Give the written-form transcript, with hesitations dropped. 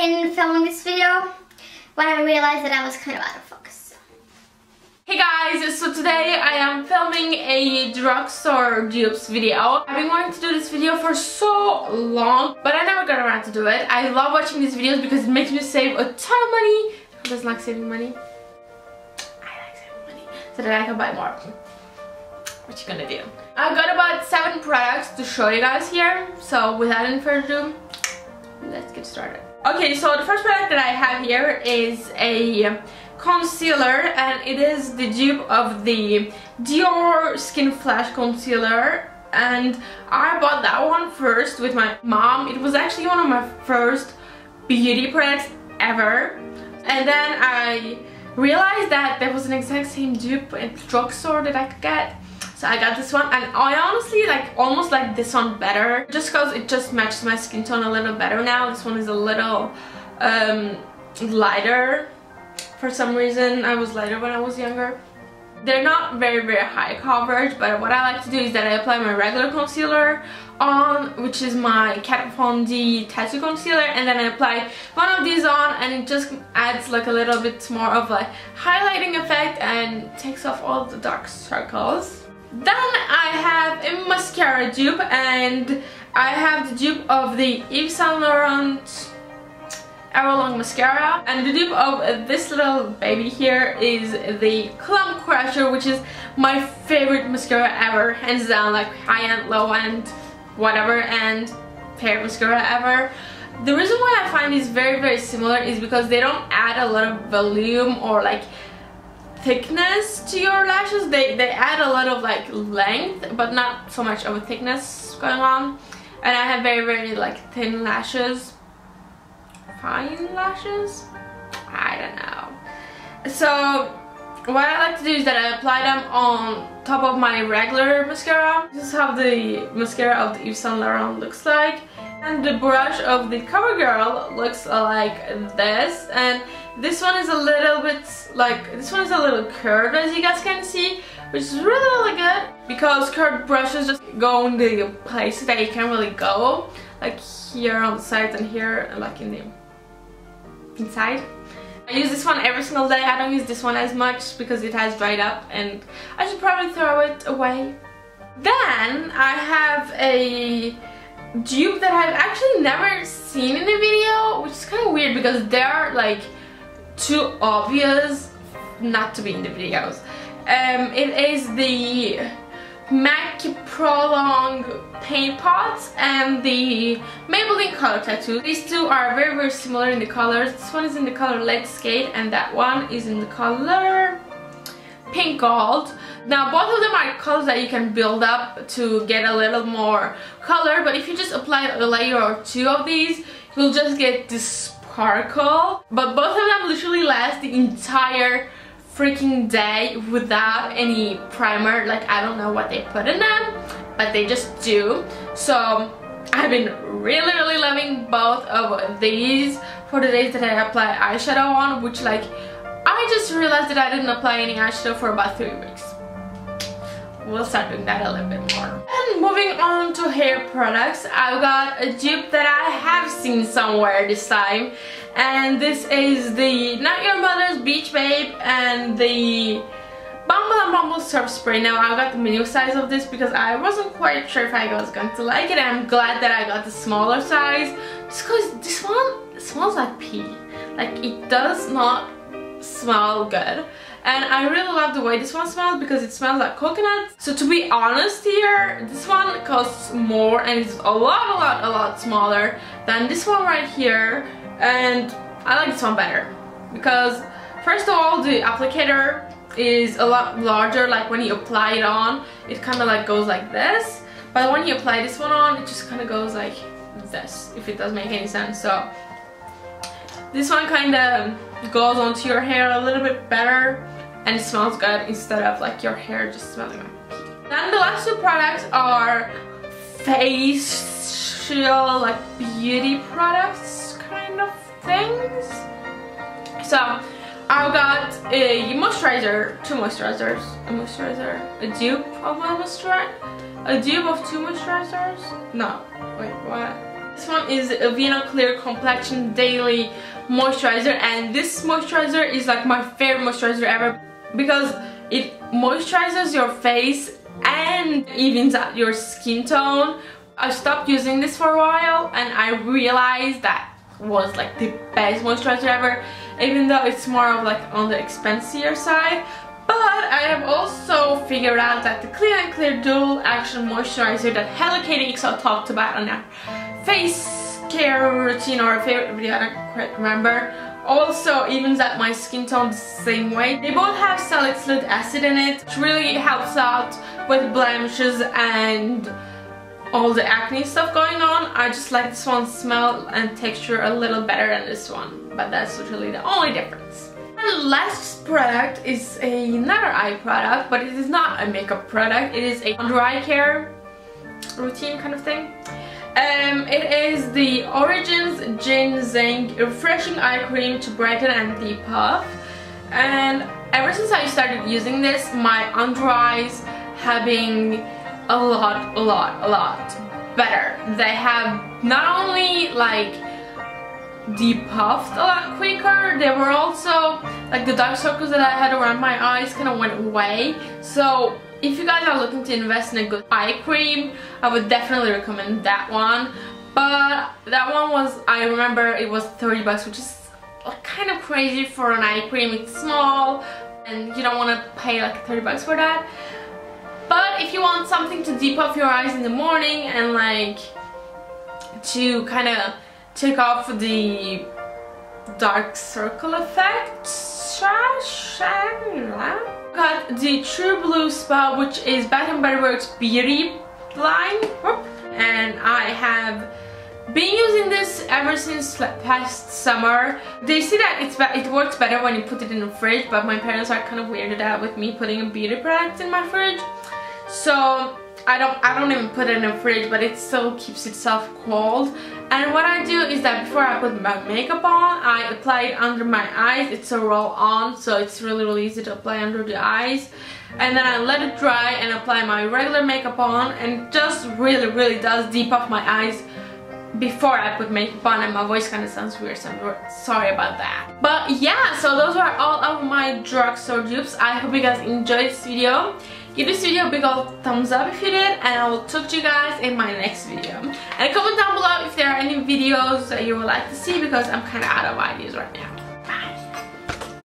in filming this video when I realized that I was kind of out of focus. Hey guys, so today I am filming a drugstore dupes video. I've been wanting to do this video for so long, but I never got around to do it. I love watching these videos because it makes me save a ton of money. Who doesn't like saving money? I like saving money so that I can buy more. What you gonna do? I've got about 7 products to show you guys here, so without any further ado, let's get started. Okay, so the first product that I have here is a concealer, and it is the dupe of the Dior Skin Flash Concealer, and I bought that one first with my mom. It was actually one of my first beauty products ever, and then I realized that there was an exact same dupe at the drugstore that I could get. So I got this one, and I honestly almost like this one better, just cause it just matches my skin tone a little better now. This one is a little lighter. For some reason I was lighter when I was younger. They're not very high coverage, but what I like to do is that I apply my regular concealer on, which is my Kat Von D Tattoo Concealer, and then I apply one of these on, and it just adds like a little bit more of like highlighting effect and takes off all the dark circles. Then I have a mascara dupe, and I have the dupe of the Yves Saint Laurent Hourlong Mascara, and the dupe of this little baby here is the Clump Crusher, which is my favorite mascara ever, hands down, like high-end, low-end, whatever, and favorite mascara ever. The reason why I find these very similar is because they don't add a lot of volume or like thickness to your lashes. They add a lot of like length, but not so much of a thickness going on. And I have very like thin lashes, fine lashes, I don't know. So what I like to do is that I apply them on top of my regular mascara. This is how the mascara of the Yves Saint Laurent looks like. And the brush of the CoverGirl looks like this, and this one is a little bit like, this one is a little curved, as you guys can see, which is really good because curved brushes just go in the places that you can't really go, like here on the sides and here like in the inside. I use this one every single day. I don't use this one as much because it has dried up and I should probably throw it away. Then I have a dupe that I've actually never seen in a video, which is kind of weird because they are like too obvious not to be in the videos. It is the MAC Prolong Paint Pot and the Maybelline Color Tattoo. These two are very similar in the colors. This one is in the color Leg Skate and that one is in the color Pink Gold. Now both of them are colors that you can build up to get a little more color, but if you just apply a layer or two of these, you'll just get this sparkle. But both of them literally last the entire freaking day without any primer. Like, I don't know what they put in them, but they just do. So I've been really loving both of these for the days that I apply eyeshadow on, which like I just realized that I didn't apply any eyeshadow for about 3 weeks. We'll start doing that a little bit more. And moving on to hair products, I've got a dupe that I have seen somewhere this time, and this is the Not Your Mother's Beach Babe and the Bumble and Bumble Surf Spray. Now I got the mini size of this because I wasn't quite sure if I was going to like it. I'm glad that I got the smaller size just because this one smells like pee. Like, it does not smell good. And I really love the way this one smells because it smells like coconut. So to be honest here, this one costs more and it's a lot smaller than this one right here. And I like this one better because first of all, the applicator is a lot larger. Like when you apply it on, it kind of like goes like this. But when you apply this one on, it just kind of goes like this, if it does make any sense. So this one kind of goes onto your hair a little bit better and it smells good instead of like your hair just smelling like pee. Then the last two products are facial, like beauty products kind of things. So I've got a moisturizer, a dupe of two moisturizers. No, wait, what? This one is a Vino Clear Complexion Daily Moisturizer, and this moisturizer is like my favorite moisturizer ever because it moisturizes your face and evens out your skin tone. I stopped using this for a while and I realized that was like the best moisturizer ever, even though it's more of like on the expensive side. But I have also figured out that the Clean and Clear Dual Action Moisturizer that HelloKatieXO talked about on our face care routine or favorite video, I don't quite remember, also evens out my skin tone the same way. They both have salicylic acid in it, which really helps out with blemishes and all the acne stuff going on. I just like this one's smell and texture a little better than this one, but that's really the only difference. The last product is another eye product, but it is not a makeup product. It is a under eye care routine kind of thing. It is the Origins GinZing Refreshing Eye Cream to Brighten and Depuff. And ever since I started using this, my under eyes have been a lot better. They have not only like depuffed a lot quicker, they were also like the dark circles that I had around my eyes kind of went away. So if you guys are looking to invest in a good eye cream, I would definitely recommend that one. But that one was, I remember it was $30, which is kind of crazy for an eye cream. It's small and you don't want to pay like $30 for that. But if you want something to depuff your eyes in the morning and like to kind of take off the dark circle effect, got the True Blue Spa, which is Bath & Body Works beauty line, and I have been using this ever since past summer. They say that it works better when you put it in the fridge, but my parents are kind of weirded out with me putting a beauty product in my fridge. So I don't even put it in the fridge, but it still keeps itself cold. And what I do is that before I put my makeup on, I apply it under my eyes. It's a roll on, so it's really easy to apply under the eyes. And then I let it dry and apply my regular makeup on, and it just really does depuff my eyes before I put makeup on. And my voice kind of sounds weird, so I'm sorry about that. But yeah, so those are all of my drugstore dupes. I hope you guys enjoyed this video. Give this video a big old thumbs up if you did, and I will talk to you guys in my next video. And comment down below if there are any videos that you would like to see, because I'm kind of out of ideas right now.